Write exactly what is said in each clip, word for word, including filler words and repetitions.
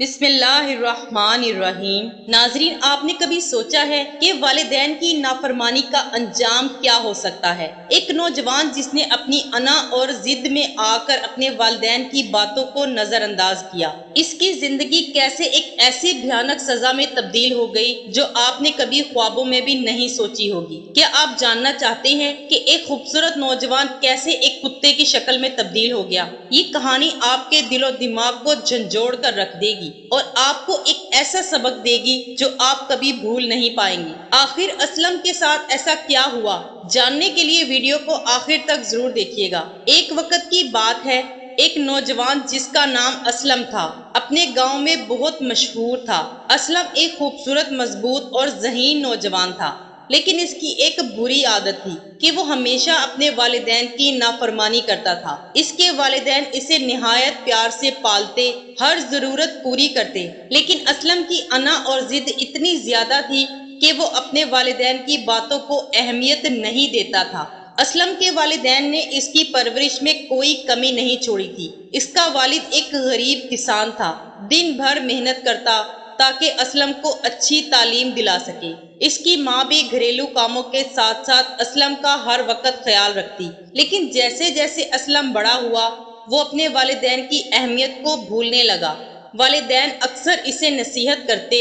बिस्मिल्लाहिर्रहमानिर्रहीम। नाजरीन, आपने कभी सोचा है कि वालिदैन की नाफरमानी का अंजाम क्या हो सकता है? एक नौजवान जिसने अपनी अना और जिद में आकर अपने वालिदैन की बातों को नजरअंदाज किया, इसकी जिंदगी कैसे एक ऐसी भयानक सजा में तब्दील हो गई जो आपने कभी ख्वाबों में भी नहीं सोची होगी। क्या आप जानना चाहते हैं कि एक खूबसूरत नौजवान कैसे एक कुत्ते की शक्ल में तब्दील हो गया? ये कहानी आपके दिलो दिमाग को झंझोड़ कर रख देगी और आपको एक ऐसा सबक देगी जो आप कभी भूल नहीं पाएंगे। आखिर असलम के साथ ऐसा क्या हुआ, जानने के लिए वीडियो को आखिर तक जरूर देखिएगा। एक वक्त की बात है, एक नौजवान जिसका नाम असलम था, अपने गांव में बहुत मशहूर था। असलम एक खूबसूरत, मजबूत और ज़हीन नौजवान था, लेकिन इसकी एक बुरी आदत थी कि वो हमेशा अपने वालिदैन की नाफरमानी करता था। इसके वालिदैन इसे निहायत प्यार से पालते, हर जरूरत पूरी करते, लेकिन असलम की अना और जिद इतनी ज्यादा थी कि वो अपने वालिदैन की बातों को अहमियत नहीं देता था। असलम के वालिदैन ने इसकी परवरिश में कोई कमी नहीं छोड़ी थी। इसका वालिद एक गरीब किसान था, दिन भर मेहनत करता ताकि असलम को अच्छी तालीम दिला सके। इसकी माँ भी घरेलू कामों के साथ साथ असलम का हर वक्त ख्याल रखती, लेकिन जैसे जैसे असलम बड़ा हुआ वो अपने वालिदैन की अहमियत को भूलने लगा। वालिदैन अक्सर इसे नसीहत करते,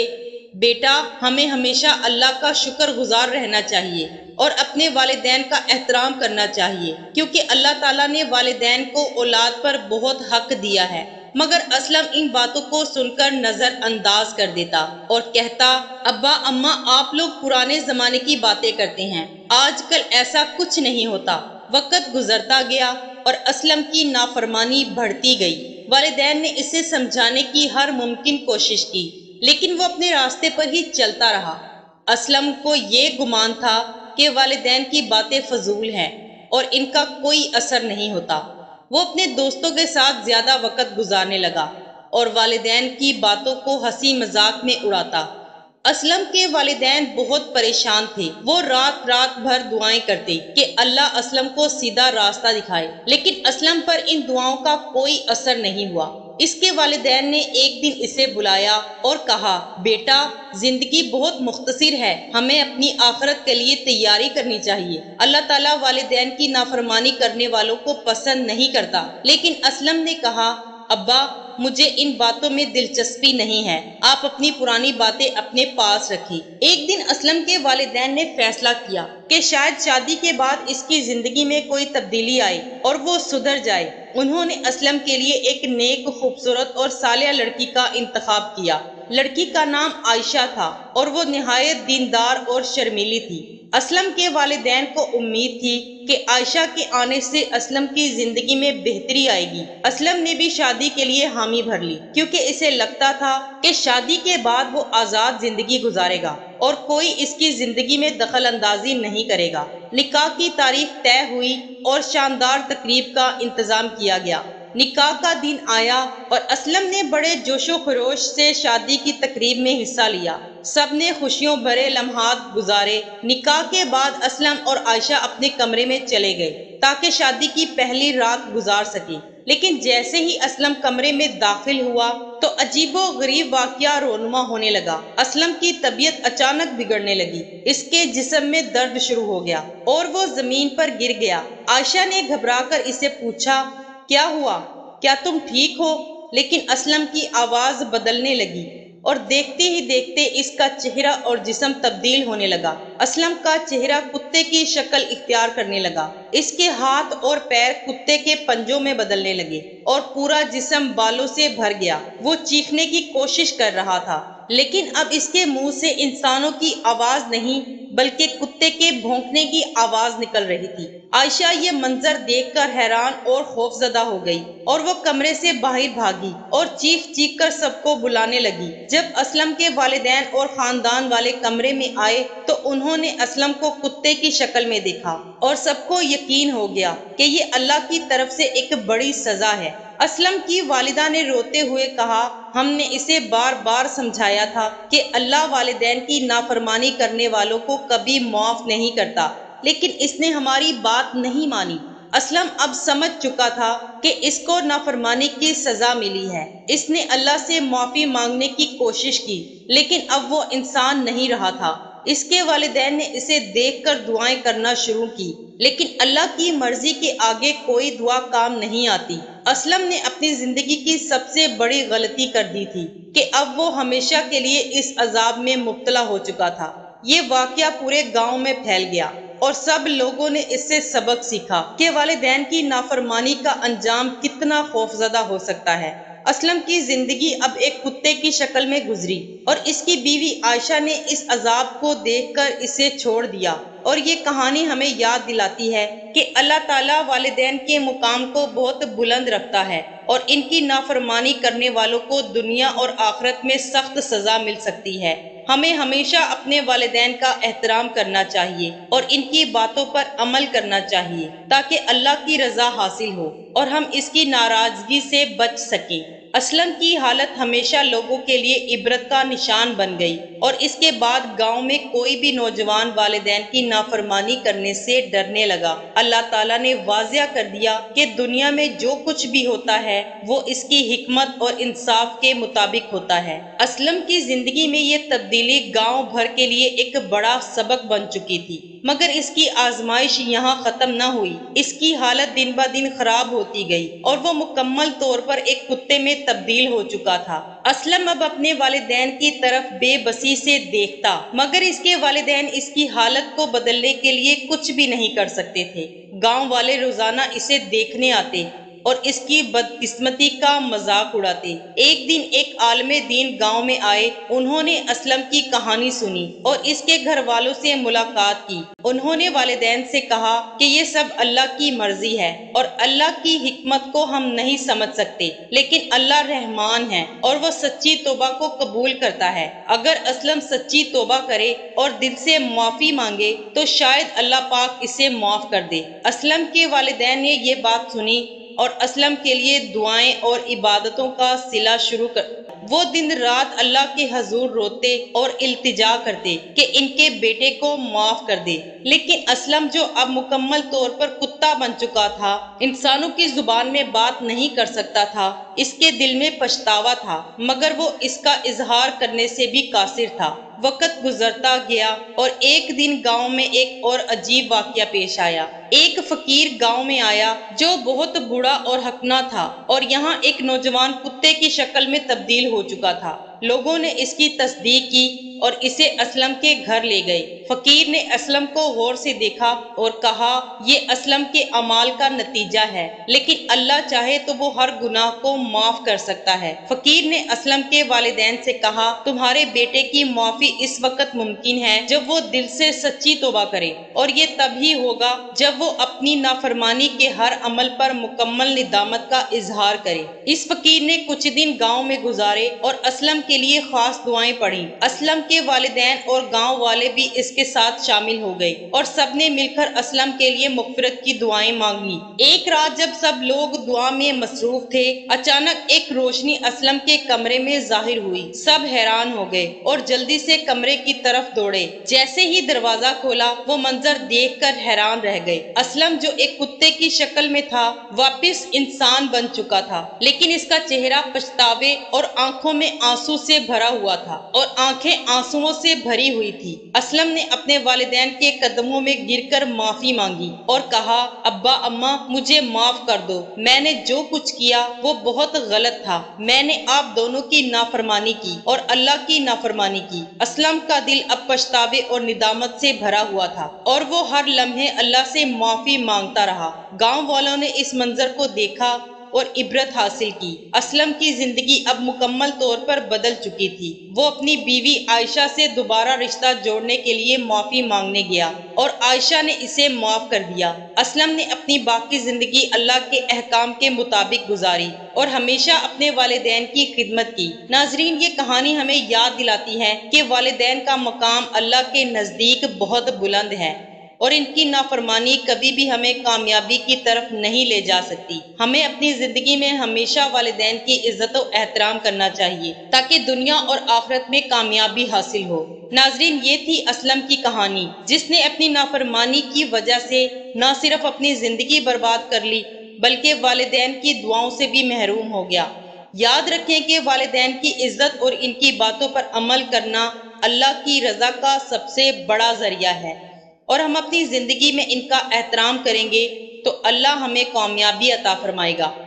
बेटा हमें हमेशा अल्लाह का शुक्र गुजार रहना चाहिए और अपने वालिदैन का एहतराम करना चाहिए, क्योंकि अल्लाह ताला ने वालिदैन को औलाद पर बहुत हक दिया है। मगर असलम इन बातों को सुनकर नजरअंदाज कर देता और कहता, अब्बा अम्मा आप लोग पुराने जमाने की बातें करते हैं, आजकल ऐसा कुछ नहीं होता। वक्त गुजरता गया और असलम की नाफरमानी बढ़ती गई। वालिदैन ने इसे समझाने की हर मुमकिन कोशिश की, लेकिन वो अपने रास्ते पर ही चलता रहा। असलम को ये गुमान था कि वालिदैन की बातें फजूल हैं और इनका कोई असर नहीं होता। वो अपने दोस्तों के साथ ज़्यादा वक्त गुजारने लगा और वालिदैन की बातों को हंसी मजाक में उड़ाता। असलम के वालिदैन बहुत परेशान थे। वो रात रात भर दुआएं करते कि अल्लाह असलम को सीधा रास्ता दिखाए, लेकिन असलम पर इन दुआओं का कोई असर नहीं हुआ। इसके वालिदैन ने एक दिन इसे बुलाया और कहा, बेटा जिंदगी बहुत मुख्तसिर है, हमें अपनी आखिरत के लिए तैयारी करनी चाहिए। अल्लाह ताला वालिदैन की नाफरमानी करने वालों को पसंद नहीं करता। लेकिन असलम ने कहा, अब्बा मुझे इन बातों में दिलचस्पी नहीं है, आप अपनी पुरानी बातें अपने पास रखें। एक दिन असलम के वालिदैन ने फैसला किया कि शायद शादी के बाद इसकी जिंदगी में कोई तब्दीली आए और वो सुधर जाए। उन्होंने असलम के लिए एक नेक, खूबसूरत और सालिया लड़की का इंतखाब किया। लड़की का नाम आयशा था और वो निहायत दीनदार और शर्मीली थी। असलम के वालिदैन को उम्मीद थी कि आयशा के आने से असलम की जिंदगी में बेहतरी आएगी। असलम ने भी शादी के लिए हामी भर ली, क्योंकि इसे लगता था कि शादी के बाद वो आज़ाद जिंदगी गुजारेगा और कोई इसकी जिंदगी में दखल अंदाजी नहीं करेगा। निकाह की तारीख तय हुई और शानदार तकरीब का इंतजाम किया गया। निकाह का दिन आया और असलम ने बड़े जोशो खरोश से शादी की तकरीब में हिस्सा लिया। सब ने खुशियों भरे लम्हात गुजारे। निकाह के बाद असलम और आयशा अपने कमरे में चले गए ताकि शादी की पहली रात गुजार सके। लेकिन जैसे ही असलम कमरे में दाखिल हुआ तो अजीबो गरीब वाक़िया रोनुमा होने लगा। असलम की तबीयत अचानक बिगड़ने लगी, इसके जिस्म में दर्द शुरू हो गया और वो जमीन पर गिर गया। आयशा ने घबराकर इसे पूछा, क्या हुआ, क्या तुम ठीक हो? लेकिन असलम की आवाज़ बदलने लगी और देखते ही देखते इसका चेहरा और जिस्म तब्दील होने लगा। असलम का चेहरा कुत्ते की शक्ल इख्तियार करने लगा, इसके हाथ और पैर कुत्ते के पंजों में बदलने लगे और पूरा जिस्म बालों से भर गया। वो चीखने की कोशिश कर रहा था, लेकिन अब इसके मुंह से इंसानों की आवाज़ नहीं बल्कि कुत्ते के भौंकने की आवाज़ निकल रही थी। आयशा ये मंजर देखकर हैरान और खौफजदा हो गई और वो कमरे से बाहर भागी और चीख चीख कर सबको बुलाने लगी। जब असलम के वालिदैन और खानदान वाले कमरे में आए तो उन्होंने असलम को कुत्ते की शक्ल में देखा और सबको यकीन हो गया कि ये अल्लाह की तरफ से एक बड़ी सजा है। असलम की वालिदा ने रोते हुए कहा, हमने इसे बार बार समझाया था कि अल्लाह वालिदैन की नाफरमानी करने वालों को कभी माफ नहीं करता, लेकिन इसने हमारी बात नहीं मानी। असलम अब समझ चुका था कि इसको नाफरमानी की सज़ा मिली है। इसने अल्लाह से माफ़ी मांगने की कोशिश की, लेकिन अब वो इंसान नहीं रहा था। इसके वालिदैन ने इसे देखकर दुआएं करना शुरू की, लेकिन अल्लाह की मर्जी के आगे कोई दुआ काम नहीं आती। असलम ने अपनी ज़िंदगी की सबसे बड़ी गलती कर दी थी कि अब वो हमेशा के लिए इस अजाब में मुब्तला हो चुका था। ये वाक़या पूरे गांव में फैल गया और सब लोगों ने इससे सबक सीखा कि वालिदैन की नाफरमानी का अंजाम कितना खौफजदा हो सकता है। असलम की ज़िंदगी अब एक कुत्ते की शक्ल में गुजरी और इसकी बीवी आयशा ने इस अजाब को देखकर इसे छोड़ दिया। और ये कहानी हमें याद दिलाती है कि अल्लाह ताला वालिदैन के मुकाम को बहुत बुलंद रखता है और इनकी नाफरमानी करने वालों को दुनिया और आखिरत में सख्त सज़ा मिल सकती है। हमें हमेशा अपने वालिदैन का एहतराम करना चाहिए और इनकी बातों पर अमल करना चाहिए ताकि अल्लाह की रज़ा हासिल हो और हम इसकी नाराज़गी से बच सकें। असलम की हालत हमेशा लोगों के लिए इबरत का निशान बन गई और इसके बाद गांव में कोई भी नौजवान वालिदैन की नाफरमानी करने से डरने लगा। अल्लाह ताला ने वाज़िया कर दिया कि दुनिया में जो कुछ भी होता है वो इसकी हिकमत और इंसाफ के मुताबिक होता है। असलम की जिंदगी में ये तब्दीली गांव भर के लिए एक बड़ा सबक बन चुकी थी, मगर इसकी आजमाइश यहाँ खत्म न हुई। इसकी हालत दिन ब दिन खराब होती गई और वो मुकम्मल तौर पर एक कुत्ते में तब्दील हो चुका था। असलम अब अपने वालिदैन की तरफ बेबसी से देखता, मगर इसके वालिदैन इसकी हालत को बदलने के लिए कुछ भी नहीं कर सकते थे। गांव वाले रोजाना इसे देखने आते और इसकी बदकिस्मती का मजाक उड़ाते। एक दिन एक आलमे दीन गांव में आए। उन्होंने असलम की कहानी सुनी और इसके घर वालों से मुलाकात की। उन्होंने वालिदैन से कहा कि ये सब अल्लाह की मर्जी है और अल्लाह की हिकमत को हम नहीं समझ सकते, लेकिन अल्लाह रहमान है और वो सच्ची तोबा को कबूल करता है। अगर असलम सच्ची तोबा करे और दिल से माफ़ी मांगे तो शायद अल्लाह पाक इसे माफ़ कर दे। असलम के वालिदैन ने ये बात सुनी और असलम के लिए दुआएं और इबादतों का सिला शुरू कर। वो दिन रात अल्लाह के हजूर रोते और इल्तिजा करते कि इनके बेटे को माफ़ कर दे, लेकिन असलम जो अब मुकम्मल तौर पर कुत्ता बन चुका था, इंसानों की जुबान में बात नहीं कर सकता था। इसके दिल में पछतावा था, मगर वो इसका इजहार करने से भी कासिर था। वक़्त गुजरता गया और एक दिन गांव में एक और अजीब वाक़या पेश आया। एक फकीर गांव में आया जो बहुत बूढ़ा और हकना था और यहाँ एक नौजवान कुत्ते की शक्ल में तब्दील हो चुका था। लोगों ने इसकी तस्दीक की और इसे असलम के घर ले गए। फकीर ने असलम को गौर से देखा और कहा, ये असलम के अमाल का नतीजा है, लेकिन अल्लाह चाहे तो वो हर गुनाह को माफ कर सकता है। फकीर ने असलम के वालिदैन से कहा, तुम्हारे बेटे की माफ़ी इस वक्त मुमकिन है जब वो दिल से सच्ची तोबा करे, और ये तभी होगा जब वो अपनी नाफरमानी के हर अमल पर मुकम्मल निदामत का इजहार करे। इस फकीर ने कुछ दिन गाँव में गुजारे और असलम के लिए खास दुआएं पढ़ी। असलम के वालिदैन और गांव वाले भी इसके साथ शामिल हो गए और सबने मिलकर असलम के लिए मग़फ़िरत की दुआएं मांगी। एक रात जब सब लोग दुआ में मसरूफ थे, अचानक एक रोशनी असलम के कमरे में जाहिर हुई। सब हैरान हो गए और जल्दी से कमरे की तरफ दौड़े। जैसे ही दरवाजा खोला, वो मंजर देख कर हैरान रह गए। असलम जो एक कुत्ते की शक्ल में था, वापिस इंसान बन चुका था, लेकिन इसका चेहरा पछतावे और आंखों में आंसू से भरा हुआ था और आंखें आंसुओं से भरी हुई थी। असलम ने अपने वालिदैन के कदमों में गिरकर माफ़ी मांगी और कहा, अब्बा अम्मा मुझे माफ कर दो, मैंने जो कुछ किया वो बहुत गलत था। मैंने आप दोनों की नाफरमानी की और अल्लाह की नाफरमानी की। असलम का दिल अब पछतावे और निदामत से भरा हुआ था और वो हर लम्हे अल्लाह से माफ़ी मांगता रहा। गाँव वालों ने इस मंजर को देखा और इबरत हासिल की। असलम की जिंदगी अब मुकम्मल तौर पर बदल चुकी थी। वो अपनी बीवी आयशा से दोबारा रिश्ता जोड़ने के लिए माफ़ी मांगने गया और आयशा ने इसे माफ़ कर दिया। असलम ने अपनी बाकी जिंदगी अल्लाह के अहकाम के मुताबिक गुजारी और हमेशा अपने वालिदैन की खिदमत की। नाजरीन, ये कहानी हमें याद दिलाती है कि वालिदैन का मकाम अल्लाह के नज़दीक बहुत बुलंद है और इनकी नाफरमानी कभी भी हमें कामयाबी की तरफ नहीं ले जा सकती। हमें अपनी जिंदगी में हमेशा वालिदैन की इज्जत और एहतराम करना चाहिए ताकि दुनिया और आखिरत में कामयाबी हासिल हो। नाजरीन, ये थी असलम की कहानी जिसने अपनी नाफरमानी की वजह से न सिर्फ अपनी जिंदगी बर्बाद कर ली बल्कि वालिदैन की दुआओं से भी महरूम हो गया। याद रखें कि वालिदैन की इज्जत और इनकी बातों पर अमल करना अल्लाह की रजा का सबसे बड़ा जरिया है और हम अपनी ज़िंदगी में इनका एहतराम करेंगे तो अल्लाह हमें कामयाबी अता फरमाएगा।